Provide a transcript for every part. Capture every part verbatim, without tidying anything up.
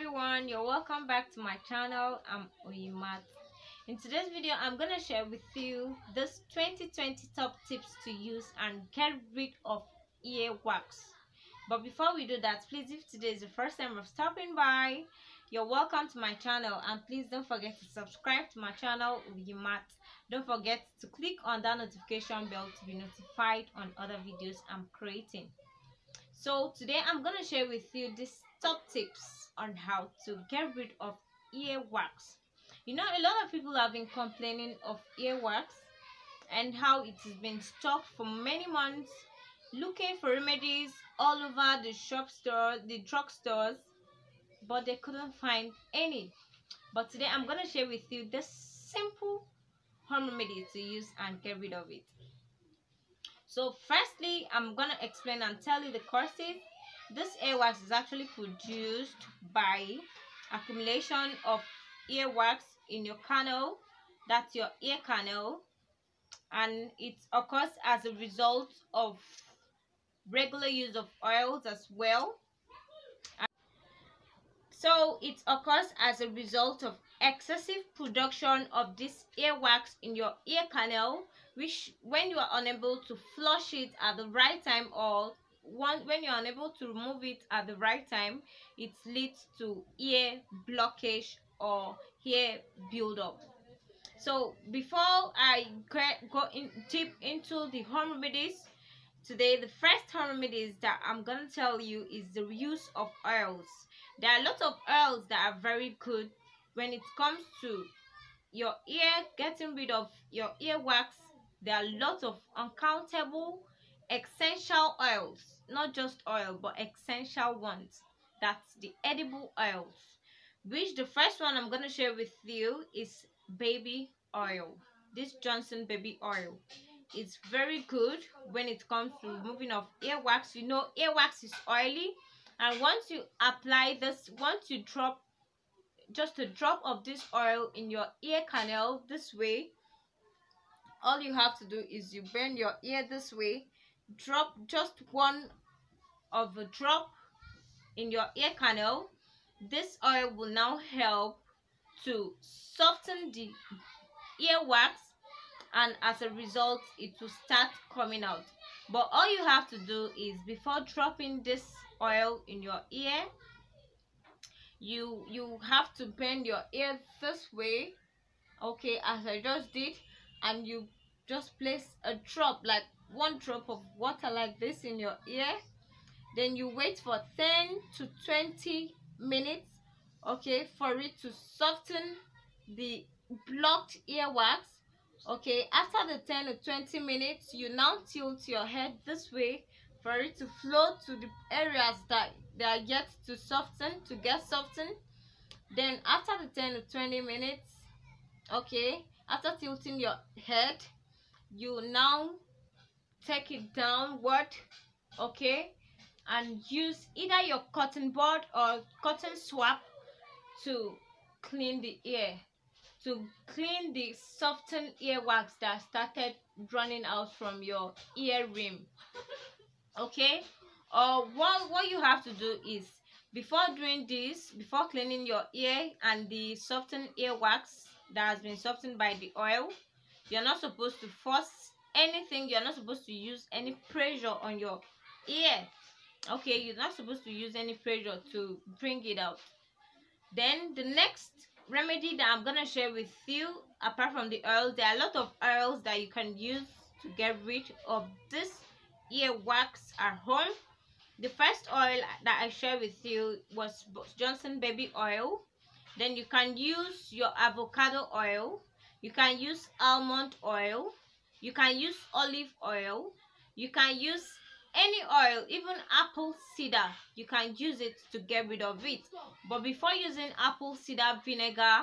everyone, you're welcome back to my channel. I'm Unyi Matt. In today's video, I'm gonna share with you this twenty twenty top tips to use and get rid of earwax. But before we do that, please, if today is the first time of stopping by, you're welcome to my channel, and please don't forget to subscribe to my channel, Unyi Matt. Don't forget to click on that notification bell to be notified on other videos I'm creating. So today I'm gonna share with you these top tips on how to get rid of earwax. You know, a lot of people have been complaining of earwax and how it has been stocked for many months, looking for remedies all over the shop store, the drug stores, but they couldn't find any. But today I'm gonna share with you this simple home remedy to use and get rid of it. So firstly, I'm going to explain and tell you the causes. This earwax is actually produced by accumulation of earwax in your canal, that's your ear canal, and it occurs as a result of regular use of oils as well. So it occurs as a result of excessive production of this earwax in your ear canal, which when you are unable to flush it at the right time, or one, when you are unable to remove it at the right time, it leads to ear blockage or ear buildup. So before I go in deep into the home remedies today, the first home remedies that I'm going to tell you is the use of oils. There are lots of oils that are very good when it comes to your ear, getting rid of your earwax. There are lots of uncountable essential oils, not just oil, but essential ones. That's the edible oils, which the first one I'm going to share with you is baby oil. This Johnson baby oil is very good when it comes to removing of earwax. You know, earwax is oily, and once you apply this, once you drop just a drop of this oil in your ear canal this way, all you have to do is you bend your ear this way, drop just one of a drop in your ear canal. This oil will now help to soften the earwax, and as a result it will start coming out. But all you have to do is, before dropping this oil in your ear, you you have to bend your ear this way, okay, as I just did, and you just place a drop, like one drop of water like this in your ear. Then you wait for ten to twenty minutes, okay, for it to soften the blocked earwax. Okay, after the ten or twenty minutes, you now tilt your head this way for it to flow to the areas that they are yet to soften, to get softened. Then after the ten to twenty minutes, okay, after tilting your head, you now take it downward, okay, and use either your cotton bud or cotton swab to clean the ear, to clean the softened earwax that started running out from your ear rim, okay. Or what what you have to do is, before doing this, before cleaning your ear and the softened earwax that has been softened by the oil, you're not supposed to force anything. You're not supposed to use any pressure on your ear, okay. You're not supposed to use any pressure to bring it out. Then the next remedy that I'm gonna share with you, apart from the oils, there are a lot of oils that you can use to get rid of this earwax at home. The first oil that I shared with you was Johnson baby oil. Then you can use your avocado oil, you can use almond oil, you can use olive oil, you can use any oil, even apple cider. You can use it to get rid of it. But before using apple cider vinegar,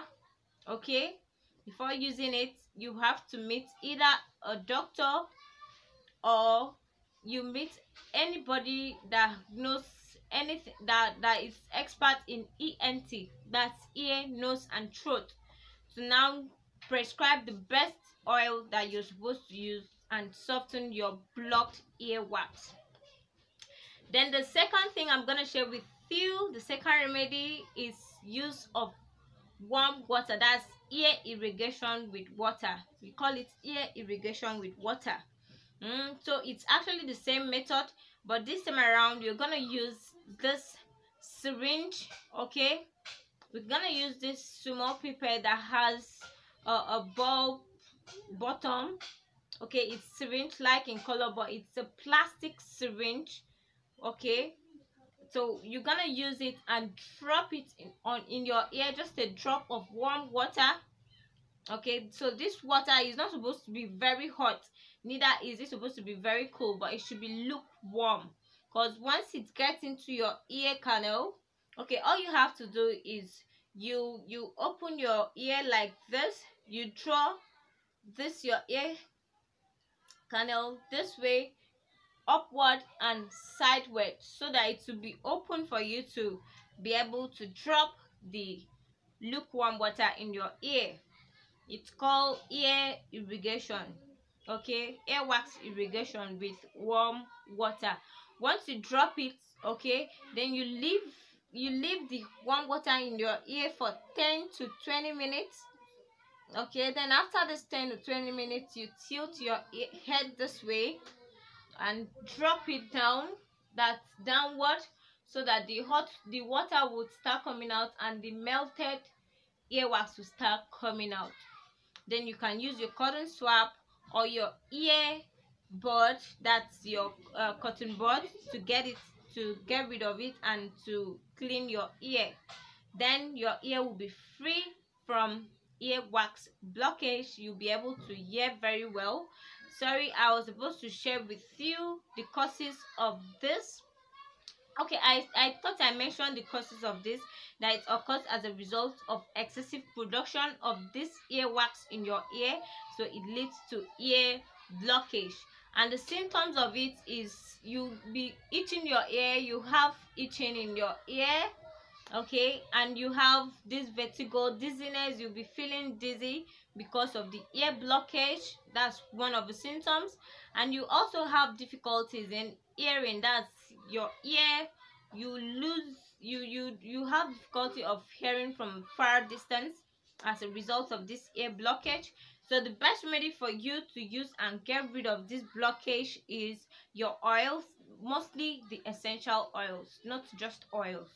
okay, before using it, you have to meet either a doctor or you meet anybody that knows anything, that that is expert in E N T, that's ear, nose and throat, to now prescribe the best oil that you're supposed to use and soften your blocked earwax. Then the second thing I'm gonna share with still, the second remedy is use of warm water, that's ear irrigation with water. We call it ear irrigation with water. Mm, so it's actually the same method, but this time around you're gonna use this syringe. Okay, we're gonna use this small pipette that has a, a bulb bottom. Okay, it's syringe like in color, but it's a plastic syringe. Okay, so you're gonna use it and drop it in, on in your ear, just a drop of warm water. Okay, so this water is not supposed to be very hot, neither is it supposed to be very cold, but it should be lukewarm, because once it gets into your ear canal, okay, all you have to do is you you open your ear like this, you draw this your ear canal this way, upward and sideward, so that it will be open for you to be able to drop the lukewarm water in your ear. It's called ear irrigation. Okay, earwax irrigation with warm water. Once you drop it, okay, then you leave you leave the warm water in your ear for ten to twenty minutes. Okay, then after this ten to twenty minutes, you tilt your ear, head this way and drop it down, that's downward, so that the hot the water would start coming out and the melted earwax will start coming out. Then you can use your cotton swab or your ear board, that's your uh, cotton board, to get it to get rid of it and to clean your ear. Then your ear will be free from earwax blockage. You'll be able to hear very well. Sorry, I was supposed to share with you the causes of this. Okay, I, I thought I mentioned the causes of this, that it occurs as a result of excessive production of this earwax in your ear, so it leads to ear blockage. And the symptoms of it is you'll be itching your ear, you have itching in your ear, okay, and you have this vertigo, dizziness, you'll be feeling dizzy because of the ear blockage. That's one of the symptoms. And you also have difficulties in hearing, that's your ear, you lose you you you have difficulty of hearing from far distance as a result of this ear blockage. So the best remedy for you to use and get rid of this blockage is your oils, mostly the essential oils, not just oils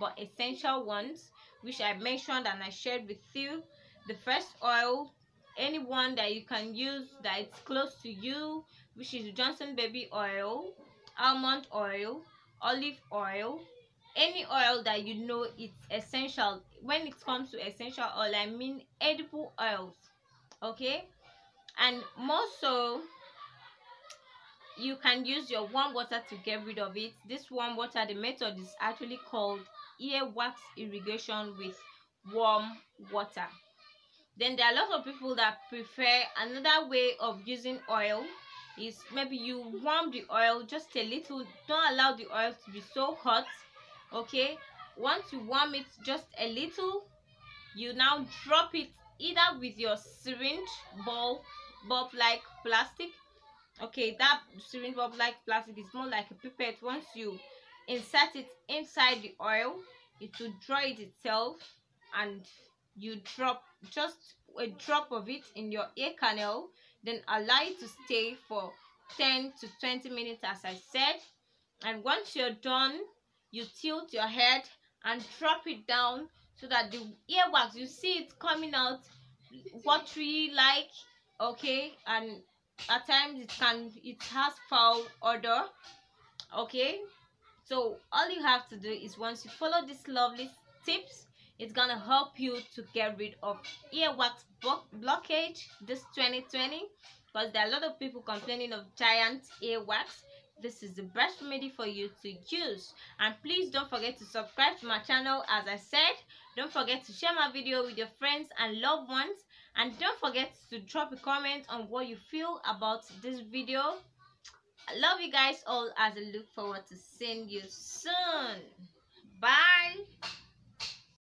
but essential ones, which I mentioned and I shared with you. The first oil, anyone that you can use that is close to you, which is Johnson baby oil, almond oil, olive oil, any oil that you know it's essential. When it comes to essential oil, I mean edible oils. Okay, and more so you can use your warm water to get rid of it. This warm water, the method is actually called earwax irrigation with warm water. Then there are a lot of people that prefer another way of using oil, is maybe you warm the oil just a little, don't allow the oil to be so hot. Okay, once you warm it just a little, you now drop it either with your syringe bulb bulb like plastic. Okay, that syringe bulb like plastic is more like a pipette. Once you insert it inside the oil, it will draw it itself, and you drop just a drop of it in your ear canal. Then allow it to stay for ten to twenty minutes, as I said. And once you're done, you tilt your head and drop it down, so that the earwax, you see it coming out watery like, okay, and at times it can it has foul odor. Okay, so all you have to do is, once you follow these lovely tips, it's gonna help you to get rid of earwax blockage this twenty twenty, because there are a lot of people complaining of giant earwax. This is the best remedy for you to use. And please don't forget to subscribe to my channel. As I said, don't forget to share my video with your friends and loved ones, and don't forget to drop a comment on what you feel about this video. I love you guys all, as I look forward to seeing you soon. Bye.